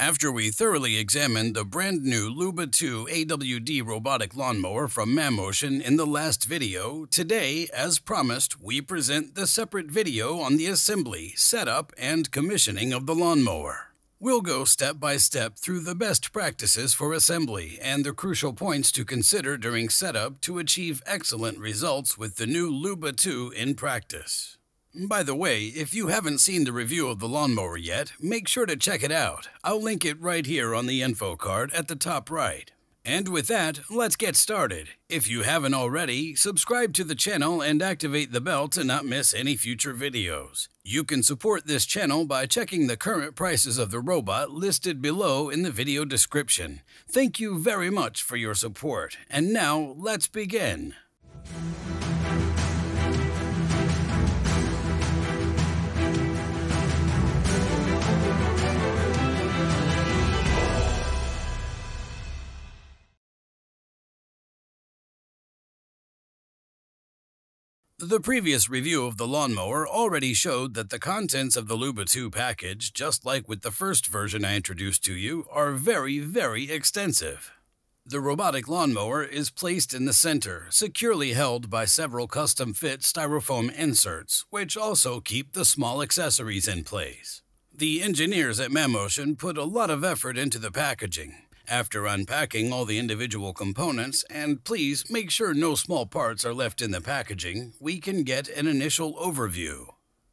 After we thoroughly examined the brand new Luba 2 AWD robotic lawnmower from Mammotion in the last video, today, as promised, we present the separate video on the assembly, setup, and commissioning of the lawnmower. We'll go step by step through the best practices for assembly and the crucial points to consider during setup to achieve excellent results with the new Luba 2 in practice. By the way, if you haven't seen the review of the lawnmower yet, make sure to check it out. I'll link it right here on the info card at the top right. And with that, let's get started. If you haven't already, subscribe to the channel and activate the bell to not miss any future videos. You can support this channel by checking the current prices of the robot listed below in the video description. Thank you very much for your support. And now, let's begin. The previous review of the lawnmower already showed that the contents of the Luba 2 package, just like with the first version I introduced to you, are very extensive. The robotic lawnmower is placed in the center, securely held by several custom-fit styrofoam inserts, which also keep the small accessories in place. The engineers at Mammotion put a lot of effort into the packaging. After unpacking all the individual components, and please make sure no small parts are left in the packaging, we can get an initial overview.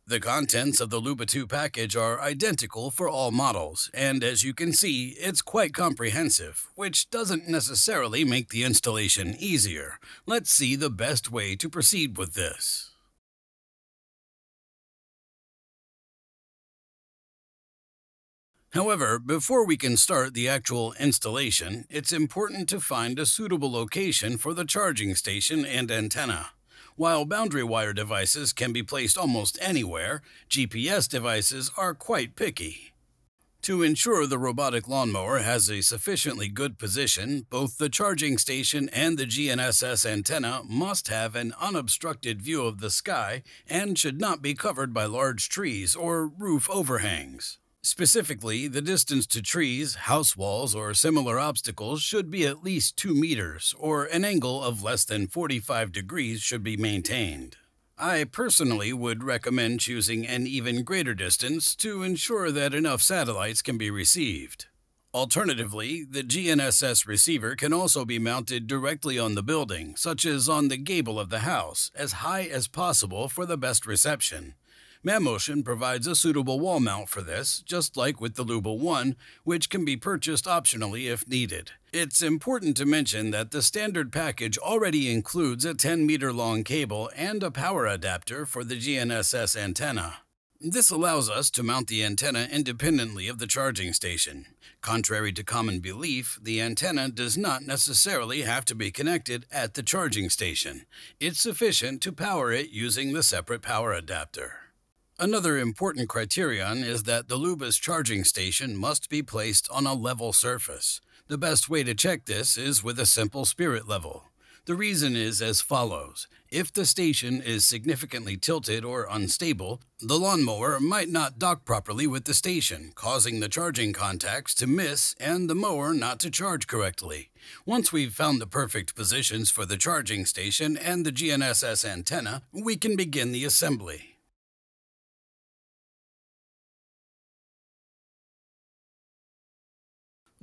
The contents of the Luba 2 package are identical for all models, and as you can see, it's quite comprehensive, which doesn't necessarily make the installation easier. Let's see the best way to proceed with this. However, before we can start the actual installation, it's important to find a suitable location for the charging station and antenna. While boundary wire devices can be placed almost anywhere, GPS devices are quite picky. To ensure the robotic lawnmower has a sufficiently good position, both the charging station and the GNSS antenna must have an unobstructed view of the sky and should not be covered by large trees or roof overhangs. Specifically, the distance to trees, house walls, or similar obstacles should be at least 2 meters, or an angle of less than 45 degrees should be maintained. I personally would recommend choosing an even greater distance to ensure that enough satellites can be received. Alternatively, the GNSS receiver can also be mounted directly on the building, such as on the gable of the house, as high as possible for the best reception. Mammotion provides a suitable wall mount for this, just like with the Luba 1, which can be purchased optionally if needed. It's important to mention that the standard package already includes a 10-meter-long cable and a power adapter for the GNSS antenna. This allows us to mount the antenna independently of the charging station. Contrary to common belief, the antenna does not necessarily have to be connected at the charging station. It's sufficient to power it using the separate power adapter. Another important criterion is that the Luba's charging station must be placed on a level surface. The best way to check this is with a simple spirit level. The reason is as follows. If the station is significantly tilted or unstable, the lawnmower might not dock properly with the station, causing the charging contacts to miss and the mower not to charge correctly. Once we've found the perfect positions for the charging station and the GNSS antenna, we can begin the assembly.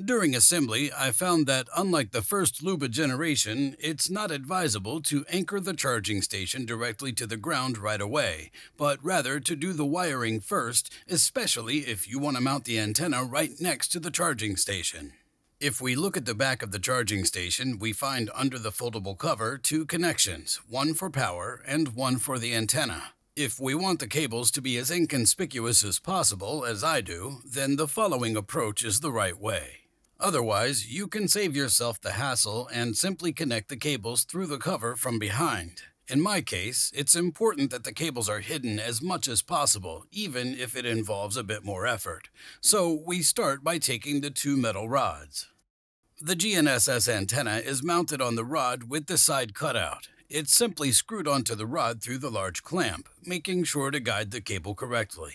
During assembly, I found that, unlike the first Luba generation, it's not advisable to anchor the charging station directly to the ground right away, but rather to do the wiring first, especially if you want to mount the antenna right next to the charging station. If we look at the back of the charging station, we find under the foldable cover 2 connections, one for power and one for the antenna. If we want the cables to be as inconspicuous as possible, as I do, then the following approach is the right way. Otherwise, you can save yourself the hassle and simply connect the cables through the cover from behind. In my case, it's important that the cables are hidden as much as possible, even if it involves a bit more effort. So we start by taking the 2 metal rods. The GNSS antenna is mounted on the rod with the side cutout. It's simply screwed onto the rod through the large clamp, making sure to guide the cable correctly.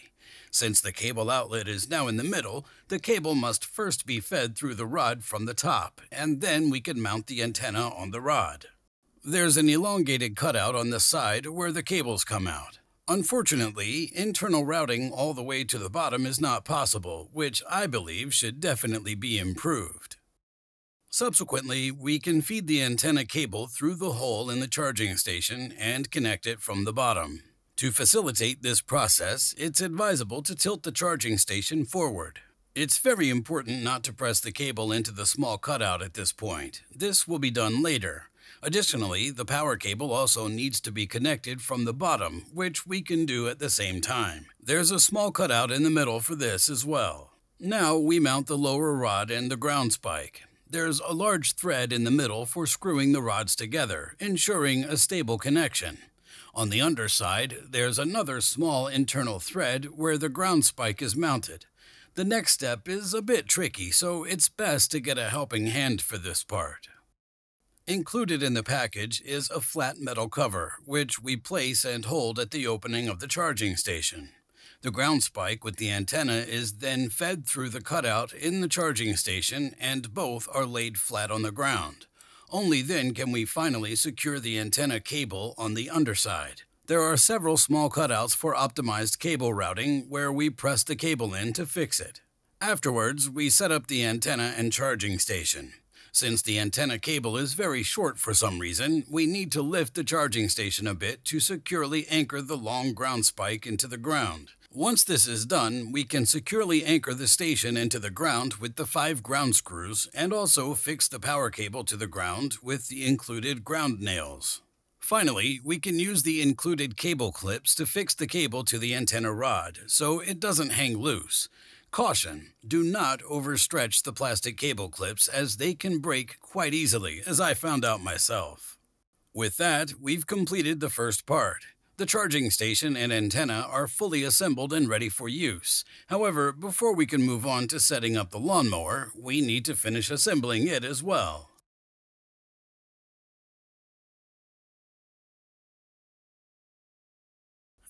Since the cable outlet is now in the middle, the cable must first be fed through the rod from the top, and then we can mount the antenna on the rod. There's an elongated cutout on the side where the cables come out. Unfortunately, internal routing all the way to the bottom is not possible, which I believe should definitely be improved. Subsequently, we can feed the antenna cable through the hole in the charging station and connect it from the bottom. To facilitate this process, it's advisable to tilt the charging station forward. It's very important not to press the cable into the small cutout at this point. This will be done later. Additionally, the power cable also needs to be connected from the bottom, which we can do at the same time. There's a small cutout in the middle for this as well. Now we mount the lower rod and the ground spike. There's a large thread in the middle for screwing the rods together, ensuring a stable connection. On the underside, there's another small internal thread where the ground spike is mounted. The next step is a bit tricky, so it's best to get a helping hand for this part. Included in the package is a flat metal cover, which we place and hold at the opening of the charging station. The ground spike with the antenna is then fed through the cutout in the charging station, and both are laid flat on the ground. Only then can we finally secure the antenna cable on the underside. There are several small cutouts for optimized cable routing where we press the cable in to fix it. Afterwards, we set up the antenna and charging station. Since the antenna cable is very short for some reason, we need to lift the charging station a bit to securely anchor the long ground spike into the ground. Once this is done, we can securely anchor the station into the ground with the 5 ground screws and also fix the power cable to the ground with the included ground nails. Finally, we can use the included cable clips to fix the cable to the antenna rod so it doesn't hang loose. Caution, do not overstretch the plastic cable clips as they can break quite easily, as I found out myself. With that, we've completed the first part. The charging station and antenna are fully assembled and ready for use. However, before we can move on to setting up the lawnmower, we need to finish assembling it as well.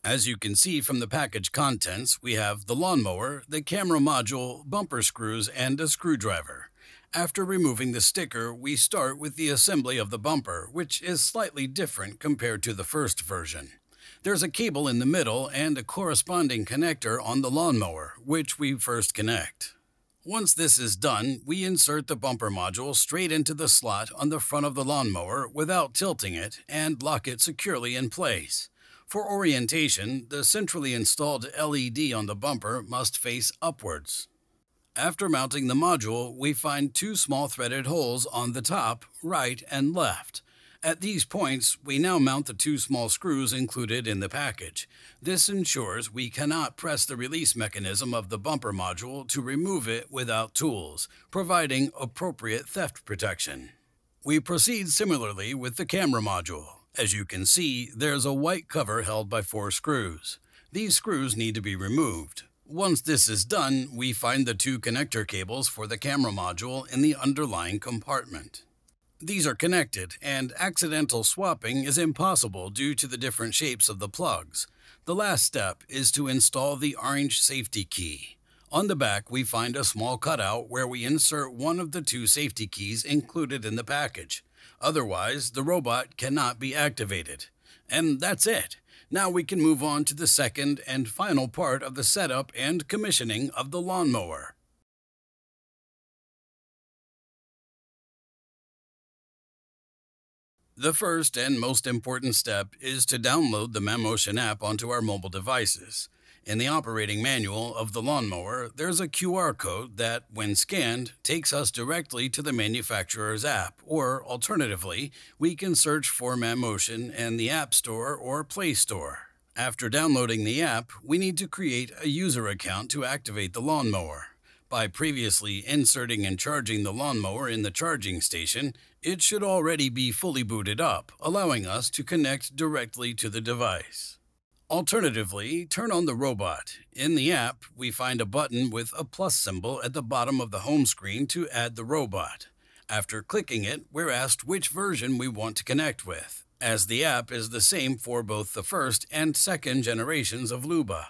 As you can see from the package contents, we have the lawnmower, the camera module, bumper screws, and a screwdriver. After removing the sticker, we start with the assembly of the bumper, which is slightly different compared to the first version. There's a cable in the middle and a corresponding connector on the lawnmower, which we first connect. Once this is done, we insert the bumper module straight into the slot on the front of the lawnmower without tilting it and lock it securely in place. For orientation, the centrally installed LED on the bumper must face upwards. After mounting the module, we find 2 small threaded holes on the top, right and left. At these points, we now mount the 2 small screws included in the package. This ensures we cannot press the release mechanism of the bumper module to remove it without tools, providing appropriate theft protection. We proceed similarly with the camera module. As you can see, there's a white cover held by 4 screws. These screws need to be removed. Once this is done, we find the 2 connector cables for the camera module in the underlying compartment. These are connected, and accidental swapping is impossible due to the different shapes of the plugs. The last step is to install the orange safety key. On the back, we find a small cutout where we insert one of the 2 safety keys included in the package. Otherwise, the robot cannot be activated. And that's it. Now we can move on to the second and final part of the setup and commissioning of the lawnmower. The first and most important step is to download the Mammotion app onto our mobile devices. In the operating manual of the lawnmower, there's a QR code that, when scanned, takes us directly to the manufacturer's app, or alternatively, we can search for Mammotion in the App Store or Play Store. After downloading the app, we need to create a user account to activate the lawnmower. By previously inserting and charging the lawnmower in the charging station, it should already be fully booted up, allowing us to connect directly to the device. Alternatively, turn on the robot. In the app, we find a button with a plus symbol at the bottom of the home screen to add the robot. After clicking it, we're asked which version we want to connect with, as the app is the same for both the first and second generations of Luba.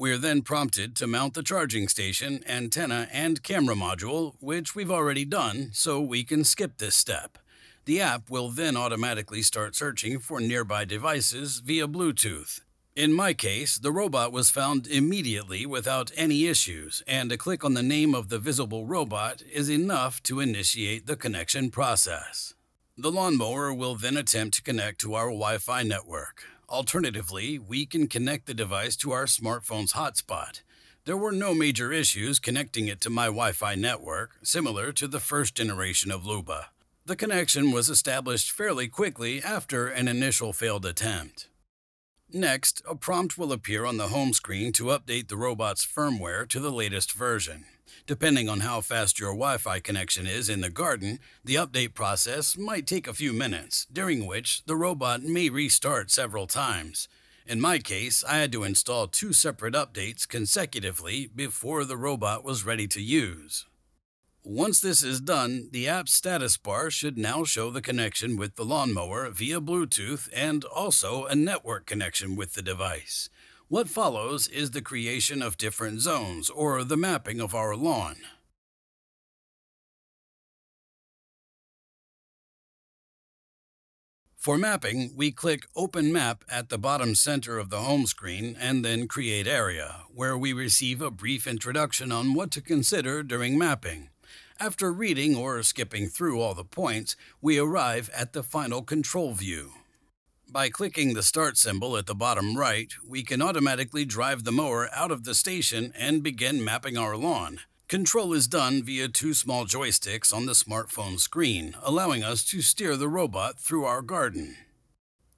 We are then prompted to mount the charging station, antenna, and camera module, which we've already done, so we can skip this step. The app will then automatically start searching for nearby devices via Bluetooth. In my case, the robot was found immediately without any issues, and a click on the name of the visible robot is enough to initiate the connection process. The lawnmower will then attempt to connect to our Wi-Fi network. Alternatively, we can connect the device to our smartphone's hotspot. There were no major issues connecting it to my Wi-Fi network, similar to the first generation of Luba. The connection was established fairly quickly after an initial failed attempt. Next, a prompt will appear on the home screen to update the robot's firmware to the latest version. Depending on how fast your Wi-Fi connection is in the garden, the update process might take a few minutes, during which the robot may restart several times. In my case, I had to install 2 separate updates consecutively before the robot was ready to use. Once this is done, the app's status bar should now show the connection with the lawnmower via Bluetooth and also a network connection with the device. What follows is the creation of different zones, or the mapping of our lawn. For mapping, we click Open Map at the bottom center of the home screen and then Create Area, where we receive a brief introduction on what to consider during mapping. After reading or skipping through all the points, we arrive at the final control view. By clicking the start symbol at the bottom right, we can automatically drive the mower out of the station and begin mapping our lawn. Control is done via 2 small joysticks on the smartphone screen, allowing us to steer the robot through our garden.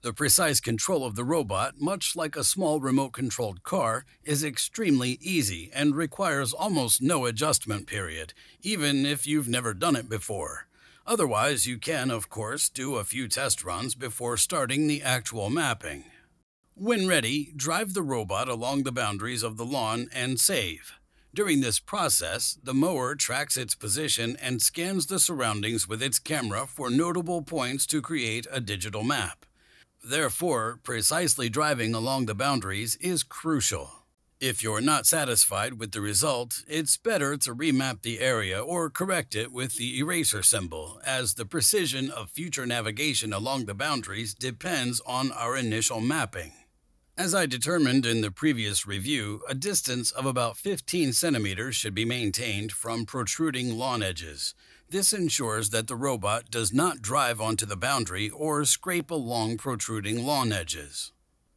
The precise control of the robot, much like a small remote-controlled car, is extremely easy and requires almost no adjustment period, even if you've never done it before. Otherwise, you can, of course, do a few test runs before starting the actual mapping. When ready, drive the robot along the boundaries of the lawn and save. During this process, the mower tracks its position and scans the surroundings with its camera for notable points to create a digital map. Therefore, precisely driving along the boundaries is crucial. If you're not satisfied with the result, it's better to remap the area or correct it with the eraser symbol, as the precision of future navigation along the boundaries depends on our initial mapping. As I determined in the previous review, a distance of about 15 centimeters should be maintained from protruding lawn edges. This ensures that the robot does not drive onto the boundary or scrape along protruding lawn edges.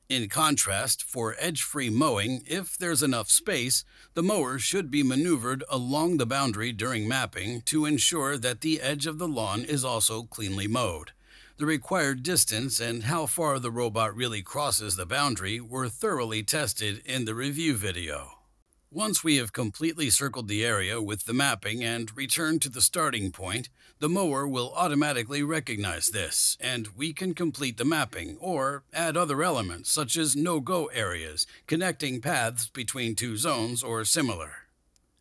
In contrast, for edge-free mowing, if there's enough space, the mower should be maneuvered along the boundary during mapping to ensure that the edge of the lawn is also cleanly mowed. The required distance and how far the robot really crosses the boundary were thoroughly tested in the review video. Once we have completely circled the area with the mapping and returned to the starting point, the mower will automatically recognize this, and we can complete the mapping or add other elements such as no-go areas, connecting paths between 2 zones or similar.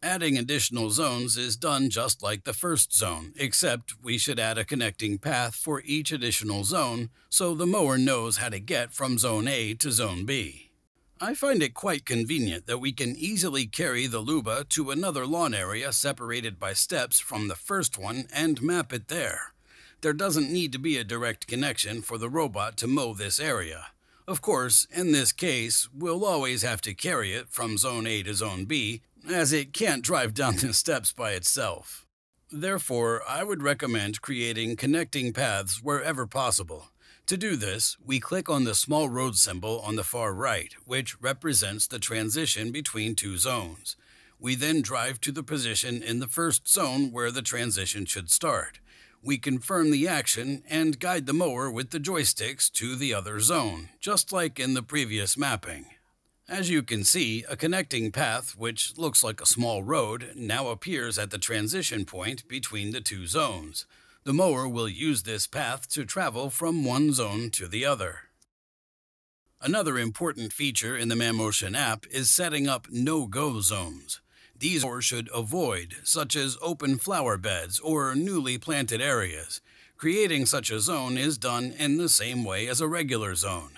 Adding additional zones is done just like the first zone, except we should add a connecting path for each additional zone so the mower knows how to get from Zone A to Zone B. I find it quite convenient that we can easily carry the Luba to another lawn area separated by steps from the first one and map it there. There doesn't need to be a direct connection for the robot to mow this area. Of course, in this case, we'll always have to carry it from Zone A to Zone B, as it can't drive down the steps by itself. Therefore, I would recommend creating connecting paths wherever possible. To do this, we click on the small road symbol on the far right, which represents the transition between 2 zones. We then drive to the position in the first zone where the transition should start. We confirm the action and guide the mower with the joysticks to the other zone, just like in the previous mapping. As you can see, a connecting path, which looks like a small road, now appears at the transition point between the 2 zones. The mower will use this path to travel from one zone to the other. Another important feature in the Mammotion app is setting up no-go zones. These the mower should avoid, such as open flower beds or newly planted areas. Creating such a zone is done in the same way as a regular zone.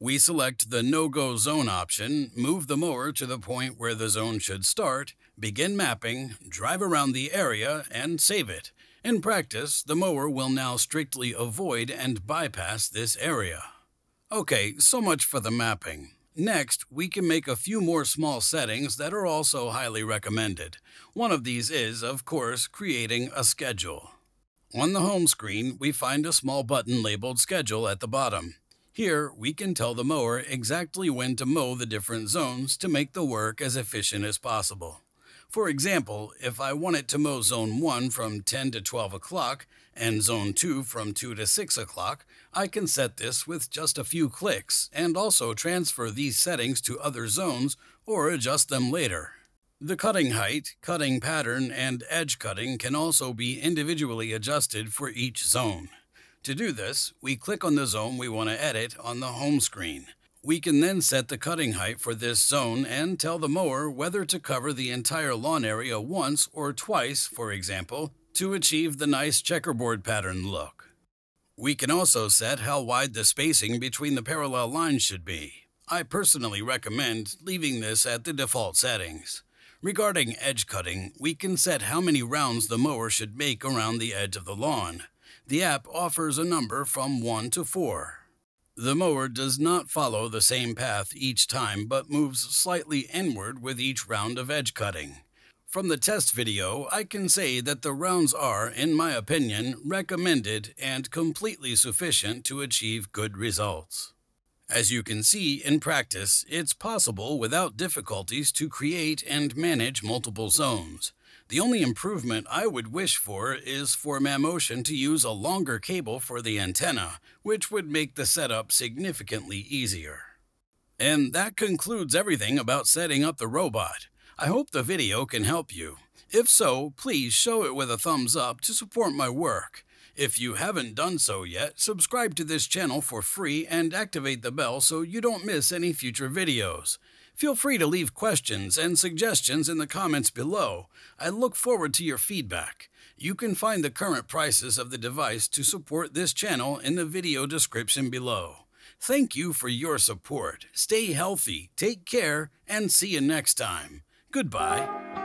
We select the no-go zone option, move the mower to the point where the zone should start, begin mapping, drive around the area, and save it. In practice, the mower will now strictly avoid and bypass this area. Okay, so much for the mapping. Next, we can make a few more small settings that are also highly recommended. One of these is, of course, creating a schedule. On the home screen, we find a small button labeled Schedule at the bottom. Here, we can tell the mower exactly when to mow the different zones to make the work as efficient as possible. For example, if I want it to mow Zone 1 from 10 to 12 o'clock and Zone 2 from 2 to 6 o'clock, I can set this with just a few clicks and also transfer these settings to other zones or adjust them later. The cutting height, cutting pattern, and edge cutting can also be individually adjusted for each zone. To do this, we click on the zone we want to edit on the home screen. We can then set the cutting height for this zone and tell the mower whether to cover the entire lawn area once or twice, for example, to achieve the nice checkerboard pattern look. We can also set how wide the spacing between the parallel lines should be. I personally recommend leaving this at the default settings. Regarding edge cutting, we can set how many rounds the mower should make around the edge of the lawn. The app offers a number from 1 to 4. The mower does not follow the same path each time, but moves slightly inward with each round of edge cutting. From the test video, I can say that the rounds are, in my opinion, recommended and completely sufficient to achieve good results. As you can see, in practice, it's possible without difficulties to create and manage multiple zones. The only improvement I would wish for is for Mammotion to use a longer cable for the antenna, which would make the setup significantly easier. And that concludes everything about setting up the robot. I hope the video can help you. If so, please show it with a thumbs up to support my work. If you haven't done so yet, subscribe to this channel for free and activate the bell so you don't miss any future videos. Feel free to leave questions and suggestions in the comments below. I look forward to your feedback. You can find the current prices of the device to support this channel in the video description below. Thank you for your support. Stay healthy, take care, and see you next time. Goodbye.